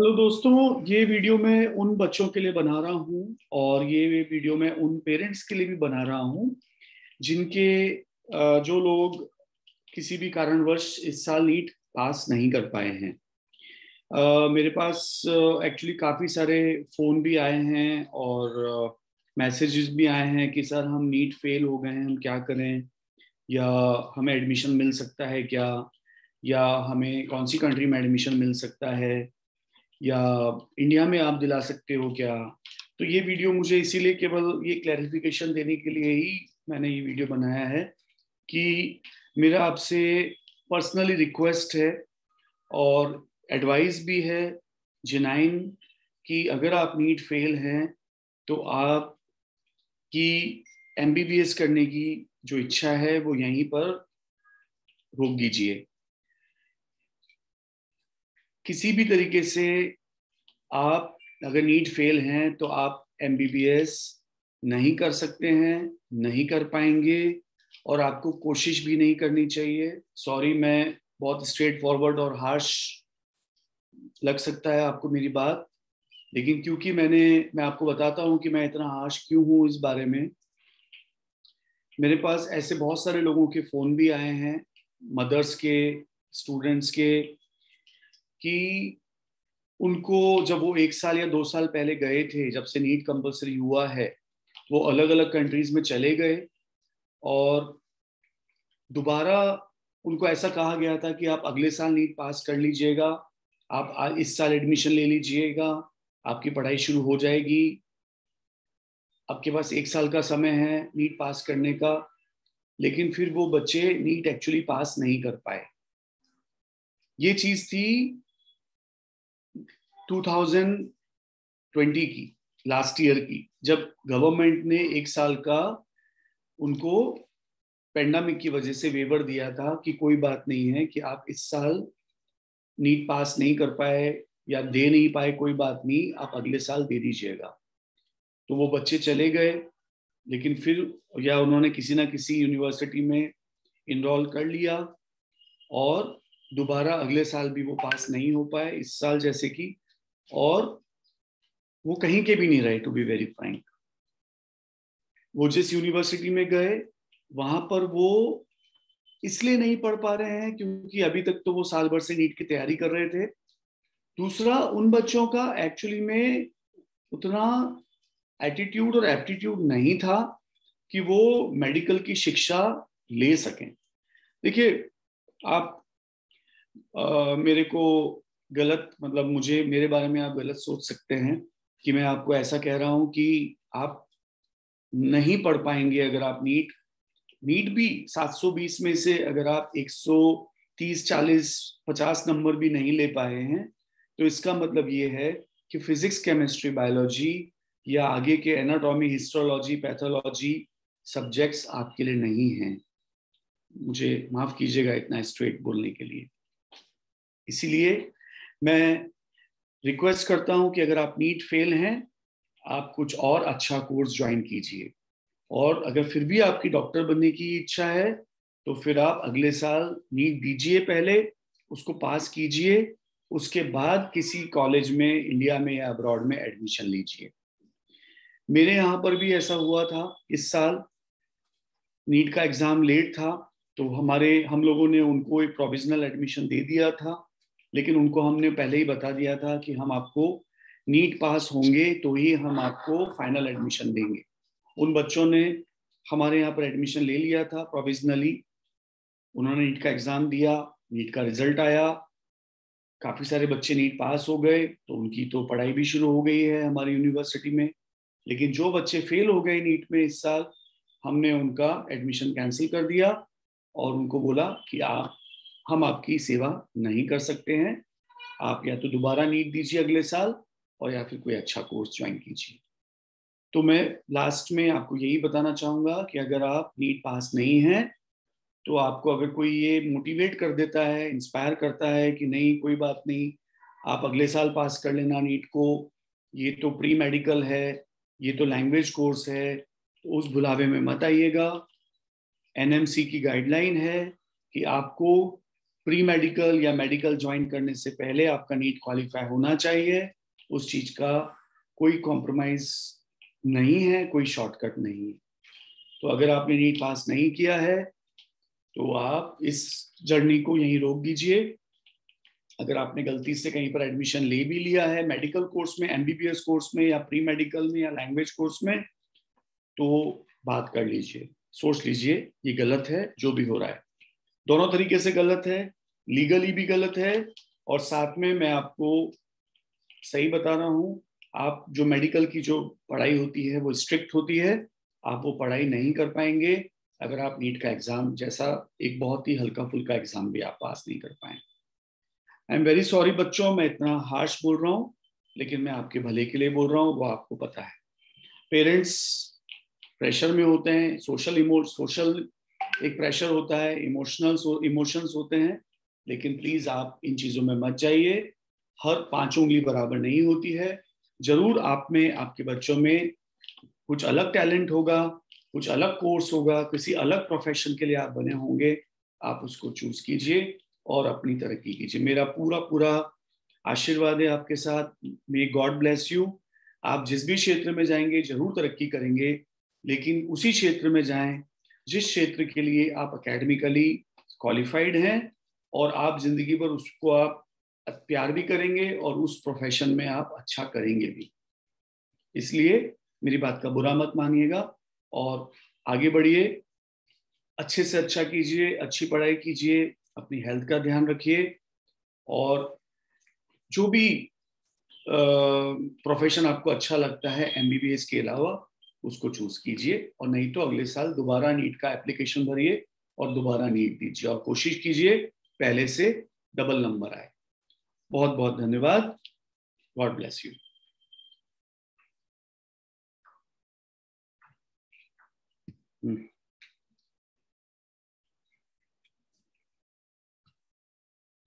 Hello दोस्तों, ये video मैं उन बच्चों के लिए बना रहा हूं और ये वीडियो मैं उन पेरेंट्स के लिए भी बना रहा हूं जिनके जो लोग किसी भी कारणवश इस साल नीट पास नहीं कर पाए हैं। मेरे पास एक्चुअली काफ़ी सारे फ़ोन भी आए हैं और मैसेजेस भी आए हैं कि सर हम नीट फेल हो गए हैं, हम क्या करें, या हमें एडमिशन मिल सकता है क्या, या हमें कौन सी कंट्री में एडमिशन मिल सकता है, या इंडिया में आप दिला सकते हो क्या। तो ये वीडियो मुझे इसीलिए केवल ये क्लैरिफिकेशन देने के लिए ही मैंने ये वीडियो बनाया है कि मेरा आपसे पर्सनली रिक्वेस्ट है और एडवाइस भी है जेन्युइन कि अगर आप नीट फेल हैं तो आप की MBBS करने की जो इच्छा है वो यहीं पर रोक दीजिए। किसी भी तरीके से आप अगर नीट फेल हैं तो आप MBBS नहीं कर सकते हैं, नहीं कर पाएंगे और आपको कोशिश भी नहीं करनी चाहिए। सॉरी, मैं बहुत स्ट्रेट फॉरवर्ड और हार्श लग सकता है आपको मेरी बात, लेकिन क्योंकि मैं आपको बताता हूं कि मैं इतना हार्श क्यों हूं इस बारे में। मेरे पास ऐसे बहुत सारे लोगों के फ़ोन भी आए हैं, मदर्स के, स्टूडेंट्स के, कि उनको जब वो 1 साल या 2 साल पहले गए थे, जब से नीट कंपलसरी हुआ है, वो अलग अलग कंट्रीज में चले गए और दोबारा उनको ऐसा कहा गया था कि आप अगले साल नीट पास कर लीजिएगा, आप इस साल एडमिशन ले लीजिएगा, आपकी पढ़ाई शुरू हो जाएगी, आपके पास 1 साल का समय है नीट पास करने का। लेकिन फिर वो बच्चे नीट एक्चुअली पास नहीं कर पाए। ये चीज़ थी 2020 की, लास्ट ईयर की, जब गवर्नमेंट ने 1 साल का उनको पेंडेमिक की वजह से वेवर दिया था कि कोई बात नहीं है कि आप इस साल नीट पास नहीं कर पाए या दे नहीं पाए, कोई बात नहीं, आप अगले साल दे दीजिएगा। तो वो बच्चे चले गए, लेकिन फिर या उन्होंने किसी ना किसी यूनिवर्सिटी में इनरोल कर लिया और दोबारा अगले साल भी वो पास नहीं हो पाए, इस साल जैसे कि, और वो कहीं के भी नहीं रहे। टू बी वेरी फ्रैंक, वो जिस यूनिवर्सिटी में गए वहां पर वो इसलिए नहीं पढ़ पा रहे हैं क्योंकि अभी तक तो वो साल भर से नीट की तैयारी कर रहे थे। दूसरा, उन बच्चों का एक्चुअली में उतना एटीट्यूड और एप्टीट्यूड नहीं था कि वो मेडिकल की शिक्षा ले सकें। देखिए, आप मेरे को गलत, मतलब मुझे, मेरे बारे में आप गलत सोच सकते हैं कि मैं आपको ऐसा कह रहा हूं कि आप नहीं पढ़ पाएंगे अगर आप नीट भी 720 में से अगर आप 130, 40, 50 नंबर भी नहीं ले पाए हैं तो इसका मतलब ये है कि फिजिक्स, केमिस्ट्री, बायोलॉजी या आगे के एनाटॉमी, हिस्टोलॉजी, पैथोलॉजी सब्जेक्ट्स आपके लिए नहीं हैं। मुझे माफ़ कीजिएगा इतना स्ट्रेट बोलने के लिए। इसीलिए मैं रिक्वेस्ट करता हूं कि अगर आप नीट फेल हैं, आप कुछ और अच्छा कोर्स ज्वाइन कीजिए, और अगर फिर भी आपकी डॉक्टर बनने की इच्छा है तो फिर आप अगले साल नीट दीजिए, पहले उसको पास कीजिए, उसके बाद किसी कॉलेज में इंडिया में या अब्रॉड में एडमिशन लीजिए। मेरे यहाँ पर भी ऐसा हुआ था, इस साल नीट का एग्ज़ाम लेट था तो हम लोगों ने उनको एक प्रोविजनल एडमिशन दे दिया था, लेकिन उनको हमने पहले ही बता दिया था कि हम आपको नीट पास होंगे तो ही हम आपको फाइनल एडमिशन देंगे। उन बच्चों ने हमारे यहाँ पर एडमिशन ले लिया था प्रोविजनली, उन्होंने नीट का एग्ज़ाम दिया, नीट का रिजल्ट आया, काफ़ी सारे बच्चे नीट पास हो गए, तो उनकी तो पढ़ाई भी शुरू हो गई है हमारी यूनिवर्सिटी में। लेकिन जो बच्चे फेल हो गए नीट में इस साल, हमने उनका एडमिशन कैंसिल कर दिया और उनको बोला कि हम आपकी सेवा नहीं कर सकते हैं, आप या तो दोबारा नीट दीजिए अगले साल और या फिर कोई अच्छा कोर्स ज्वाइन कीजिए। तो मैं लास्ट में आपको यही बताना चाहूँगा कि अगर आप नीट पास नहीं हैं तो आपको अगर कोई ये मोटिवेट कर देता है, इंस्पायर करता है कि नहीं कोई बात नहीं, आप अगले साल पास कर लेना नीट को, ये तो प्री मेडिकल है, ये तो लैंग्वेज कोर्स है, तो उस बुलावे में मत आइएगा। NMC की गाइडलाइन है कि आपको प्री मेडिकल या मेडिकल ज्वाइन करने से पहले आपका नीट क्वालिफाई होना चाहिए, उस चीज का कोई कॉम्प्रोमाइज नहीं है, कोई शॉर्टकट नहीं है। तो अगर आपने नीट पास नहीं किया है तो आप इस जर्नी को यहीं रोक दीजिए। अगर आपने गलती से कहीं पर एडमिशन ले भी लिया है मेडिकल कोर्स में, एमबीबीएस कोर्स में या प्री मेडिकल में या लैंग्वेज कोर्स में, तो बात कर लीजिए, सोच लीजिए ये गलत है जो भी हो रहा है। दोनों तरीके से गलत है, लीगली भी गलत है और साथ में मैं आपको सही बता रहा हूँ, आप जो मेडिकल की जो पढ़ाई होती है वो स्ट्रिक्ट होती है, आप वो पढ़ाई नहीं कर पाएंगे अगर आप नीट का एग्जाम जैसा एक बहुत ही हल्का फुल्का एग्जाम भी आप पास नहीं कर पाएंगे। आई एम वेरी सॉरी बच्चों, मैं इतना हार्श बोल रहा हूँ लेकिन मैं आपके भले के लिए बोल रहा हूँ, वो आपको पता है। पेरेंट्स प्रेशर में होते हैं, सोशल एक प्रेशर होता है, इमोशंस होते हैं, लेकिन प्लीज आप इन चीजों में मत जाइए। हर पांचों उंगली बराबर नहीं होती है, जरूर आप में, आपके बच्चों में कुछ अलग टैलेंट होगा, कुछ अलग कोर्स होगा, किसी अलग प्रोफेशन के लिए आप बने होंगे, आप उसको चूज कीजिए और अपनी तरक्की कीजिए। मेरा पूरा पूरा आशीर्वाद है आपके साथ, मे गॉड ब्लेस यू। आप जिस भी क्षेत्र में जाएंगे जरूर तरक्की करेंगे, लेकिन उसी क्षेत्र में जाएं जिस क्षेत्र के लिए आप एकेडमिकली क्वालिफाइड हैं और आप जिंदगी भर उसको आप प्यार भी करेंगे और उस प्रोफेशन में आप अच्छा करेंगे भी। इसलिए मेरी बात का बुरा मत मानिएगा और आगे बढ़िए, अच्छे से अच्छा कीजिए, अच्छी पढ़ाई कीजिए, अपनी हेल्थ का ध्यान रखिए और जो भी प्रोफेशन आपको अच्छा लगता है एमबीबीएस के अलावा उसको चूज कीजिए, और नहीं तो अगले साल दोबारा नीट का एप्लीकेशन भरिए और दोबारा नीट दीजिए और कोशिश कीजिए पहले से डबल नंबर आए। बहुत बहुत धन्यवाद, गॉड ब्लेस यू।